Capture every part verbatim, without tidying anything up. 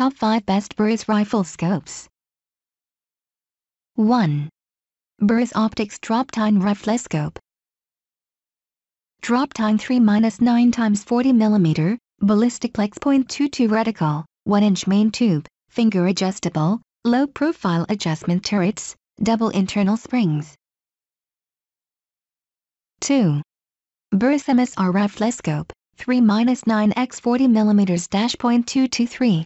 Top five Best Burris Rifle Scopes. one. Burris Optics Drop Tine Riflescope. Drop Tine three nine by forty millimeter, Ballistic Plex point two two Reticle, one inch Main Tube, Finger Adjustable, Low Profile Adjustment Turrets, Double Internal Springs. two. Burris M S R Riflescope, three nine by forty millimeter point two two three.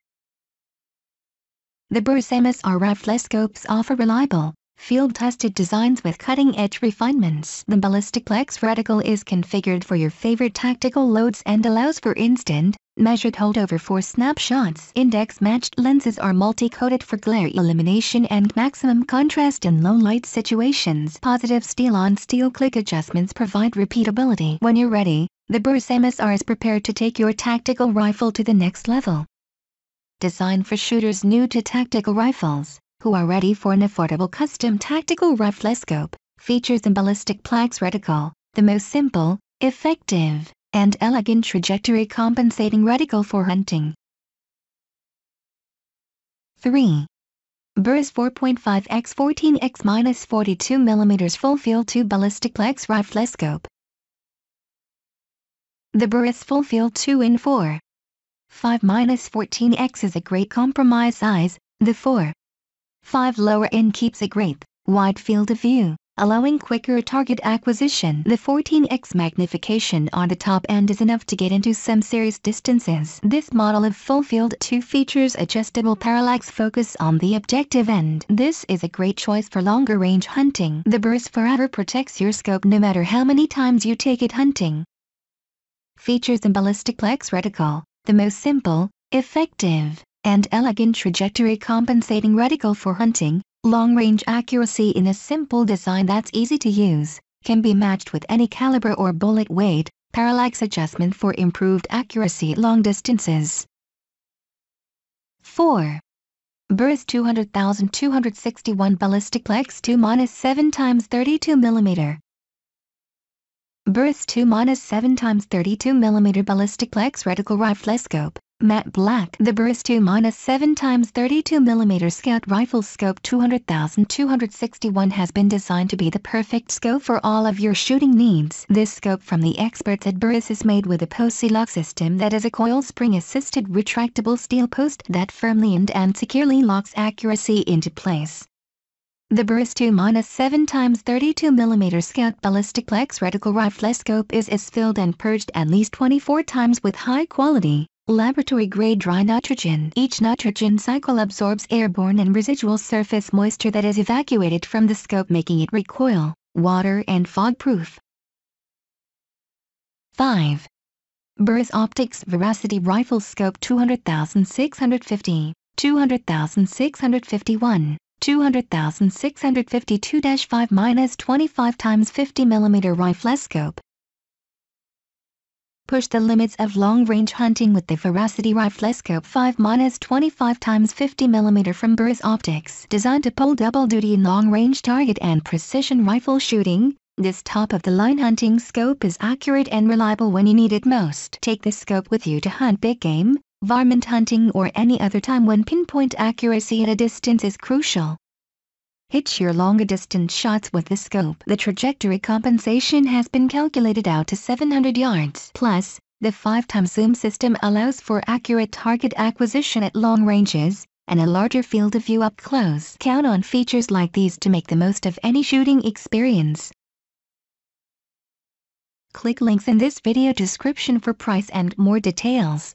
The Burris M S R riflescopes offer reliable, field-tested designs with cutting-edge refinements. The Ballistic Plex reticle is configured for your favorite tactical loads and allows for instant, measured holdover for snapshots. Index-matched lenses are multi-coated for glare elimination and maximum contrast in low-light situations. Positive steel-on-steel click adjustments provide repeatability. When you're ready, the Burris M S R is prepared to take your tactical rifle to the next level. Designed for shooters new to tactical rifles, who are ready for an affordable custom tactical riflescope, features the Ballistic Plex reticle, the most simple, effective, and elegant trajectory compensating reticle for hunting. three. Burris four point five by fourteen by forty-two millimeter Fullfield two Ballistic Plex Riflescope. The Burris Fullfield two in four. five by fourteen is a great compromise size. The four point five lower end keeps a great, wide field of view, allowing quicker target acquisition. The fourteen by magnification on the top end is enough to get into some serious distances. This model of Fullfield two features adjustable parallax focus on the objective end. This is a great choice for longer range hunting. The Burris forever protects your scope no matter how many times you take it hunting. Features the Ballistic Plex reticle, the most simple, effective, and elegant trajectory compensating reticle for hunting. Long-range accuracy in a simple design that's easy to use, can be matched with any caliber or bullet weight. Parallax adjustment for improved accuracy long distances. four. Burris two hundred by two sixty-one Ballistic Plex two seven by thirty-two millimeter. Burris two seven by thirty-two millimeter Ballistic Plex Reticle Riflescope, matte black. The Burris two seven by thirty-two millimeter Scout Rifle Scope two hundred by two sixty-one has been designed to be the perfect scope for all of your shooting needs. This scope from the experts at Burris is made with a Posi-Lock system that is a coil spring-assisted retractable steel post that firmly and, and securely locks accuracy into place. The Burris two seven by thirty-two millimeter Scout Ballistic Plex Reticle Riflescope is, is filled and purged at least twenty-four times with high-quality, laboratory-grade dry nitrogen. Each nitrogen cycle absorbs airborne and residual surface moisture that is evacuated from the scope, making it recoil, water and fog-proof. five. Burris Optics Veracity Rifle Scope two hundred by six fifty, two hundred by six fifty-one. two hundred by six fifty-two by five by twenty-five by fifty millimeter riflescope. Push the limits of long-range hunting with the Veracity Riflescope five by twenty-five by fifty millimeter from Burris Optics. Designed to pull double duty in long-range target and precision rifle shooting, this top-of-the-line hunting scope is accurate and reliable when you need it most. Take this scope with you to hunt big game, varmint hunting or any other time when pinpoint accuracy at a distance is crucial. Hit your longer distance shots with the scope. The trajectory compensation has been calculated out to seven hundred yards. Plus, the five times zoom system allows for accurate target acquisition at long ranges, and a larger field of view up close. Count on features like these to make the most of any shooting experience. Click links in this video description for price and more details.